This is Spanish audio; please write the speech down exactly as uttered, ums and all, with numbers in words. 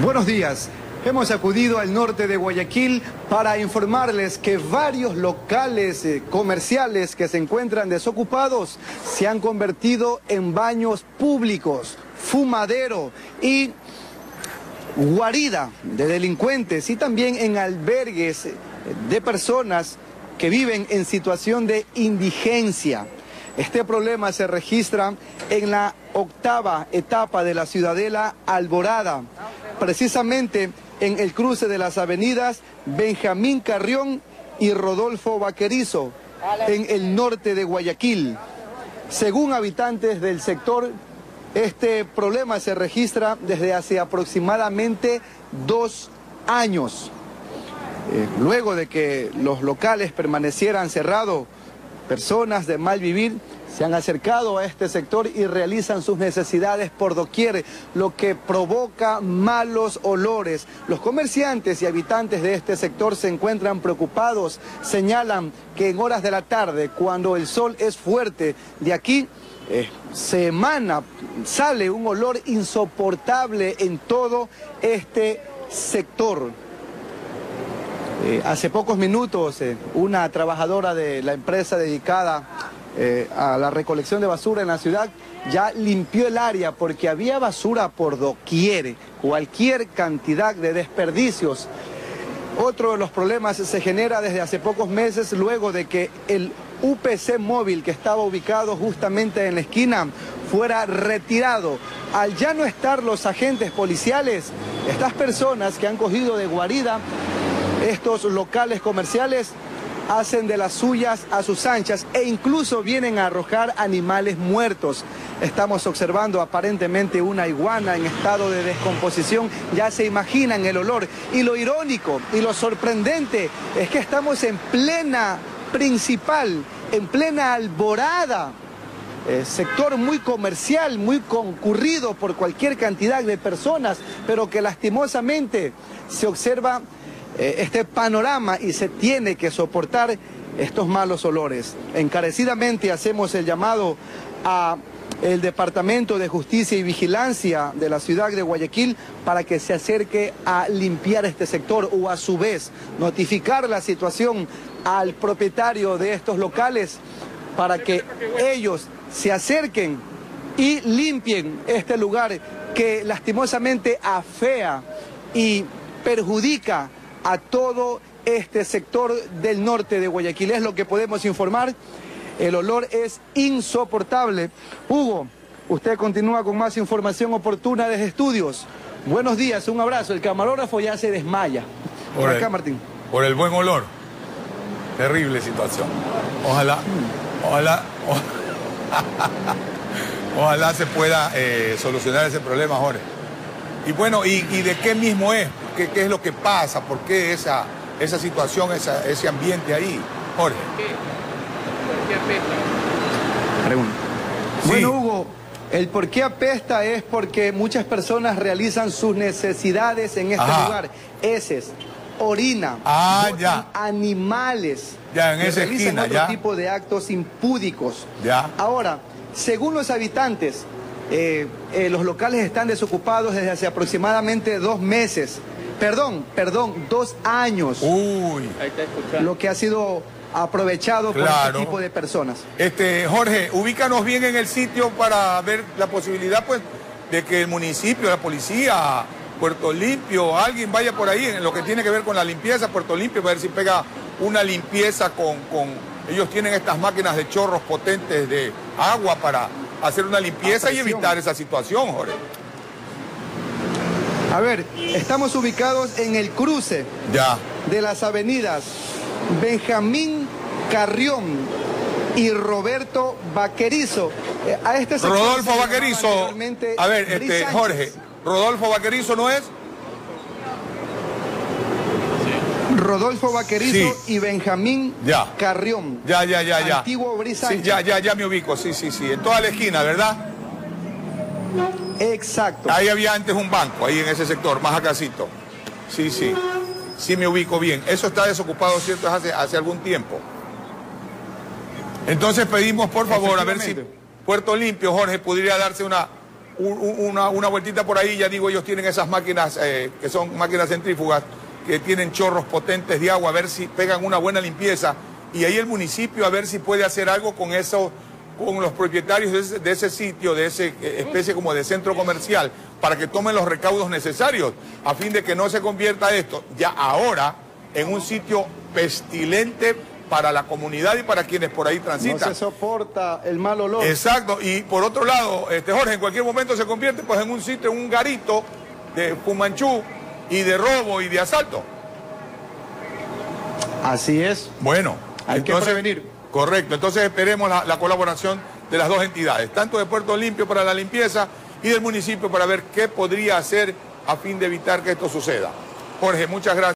Buenos días. Hemos acudido al norte de Guayaquil para informarles que varios locales comerciales que se encuentran desocupados se han convertido en baños públicos, fumadero y guarida de delincuentes, y también en albergues de personas que viven en situación de indigencia. Este problema se registra en la octava etapa de la Ciudadela Alborada, precisamente en el cruce de las avenidas Benjamín Carrión y Rodolfo Baquerizo, en el norte de Guayaquil. Según habitantes del sector, este problema se registra desde hace aproximadamente dos años. Eh, luego de que los locales permanecieran cerrados, personas de mal vivir se han acercado a este sector y realizan sus necesidades por doquier, lo que provoca malos olores. Los comerciantes y habitantes de este sector se encuentran preocupados. Señalan que en horas de la tarde, cuando el sol es fuerte, de aquí eh, se emana, sale un olor insoportable en todo este sector. Eh, hace pocos minutos, eh, una trabajadora de la empresa dedicada eh, a la recolección de basura en la ciudad ya limpió el área porque había basura por doquier, cualquier cantidad de desperdicios. Otro de los problemas se genera desde hace pocos meses, luego de que el U P C móvil, que estaba ubicado justamente en la esquina, fuera retirado. Al ya no estar los agentes policiales, estas personas que han cogido de guarida estos locales comerciales hacen de las suyas a sus anchas e incluso vienen a arrojar animales muertos. Estamos observando aparentemente una iguana en estado de descomposición. Ya se imaginan el olor. Y lo irónico y lo sorprendente es que estamos en plena principal, en plena Alborada. Eh, sector muy comercial, muy concurrido por cualquier cantidad de personas, pero que lastimosamente se observa este panorama y se tiene que soportar estos malos olores. Encarecidamente hacemos el llamado a el Departamento de Justicia y Vigilancia de la ciudad de Guayaquil para que se acerque a limpiar este sector, o a su vez notificar la situación al propietario de estos locales para que ellos se acerquen y limpien este lugar que lastimosamente afea y perjudica a todo este sector del norte de Guayaquil. Es lo que podemos informar. El olor es insoportable. Hugo, usted continúa con más información oportuna desde estudios. Buenos días, un abrazo. El camarógrafo ya se desmaya. Por, por acá, el, Martín. Por el buen olor. Terrible situación. Ojalá, ojalá, ojalá, ojalá se pueda eh, solucionar ese problema, Jorge. Y bueno, ¿y, y de qué mismo es? ¿Qué, qué es lo que pasa? ¿Por qué esa, esa situación, esa, ese ambiente ahí, Jorge? ¿Por qué apesta? Pregunta. Sí. Bueno, Hugo, el por qué apesta es porque muchas personas realizan sus necesidades en este Ajá. lugar. Heces, orina, ah, ya. animales. Ya, en esa esquina, realizan otro ya. tipo de actos impúdicos. Ya. Ahora, según los habitantes, Eh, eh, los locales están desocupados desde hace aproximadamente dos meses, perdón, perdón, dos años. Uy. Lo que ha sido aprovechado claro. por este tipo de personas. Este, Jorge, ubícanos bien en el sitio para ver la posibilidad, pues, de que el municipio, la policía, Puerto Limpio, alguien vaya por ahí en lo que tiene que ver con la limpieza. Puerto Limpio, para ver si pega una limpieza con, con... ellos tienen estas máquinas de chorros potentes de agua para hacer una limpieza y evitar esa situación, Jorge. A ver, estamos ubicados en el cruce ya. de las avenidas Benjamín Carrión y Roberto Baquerizo. Eh, a este sector Rodolfo Baquerizo. A ver, este, Jorge, Rodolfo Baquerizo no es. Rodolfo Baquerizo sí. y Benjamín ya. Carrión. Ya, ya, ya, ya. Antiguo Brisancho. Sí, ya, ya, ya me ubico, sí, sí, sí. En toda la esquina, ¿verdad? Exacto. Ahí había antes un banco, ahí en ese sector, más acácito. Sí, sí. Sí me ubico bien. Eso está desocupado, ¿cierto? Hace, hace algún tiempo. Entonces pedimos, por favor, a ver si Puerto Limpio, Jorge, pudiera darse una, una, una vueltita por ahí, ya digo, ellos tienen esas máquinas eh, que son máquinas centrífugas, que tienen chorros potentes de agua, a ver si pegan una buena limpieza. Y ahí el municipio a ver si puede hacer algo con eso, con los propietarios de ese, de ese sitio, de esa especie como de centro comercial, para que tomen los recaudos necesarios, a fin de que no se convierta esto, ya ahora, en un sitio pestilente para la comunidad y para quienes por ahí transitan. No se soporta el mal olor. Exacto, y por otro lado, este Jorge, en cualquier momento se convierte pues en un sitio, en un garito de Pumanchú, y de robo y de asalto. Así es. Bueno. Hay que prevenir. Correcto, entonces esperemos la, la colaboración de las dos entidades, tanto de Puerto Limpio para la limpieza y del municipio para ver qué podría hacer a fin de evitar que esto suceda. Jorge, muchas gracias.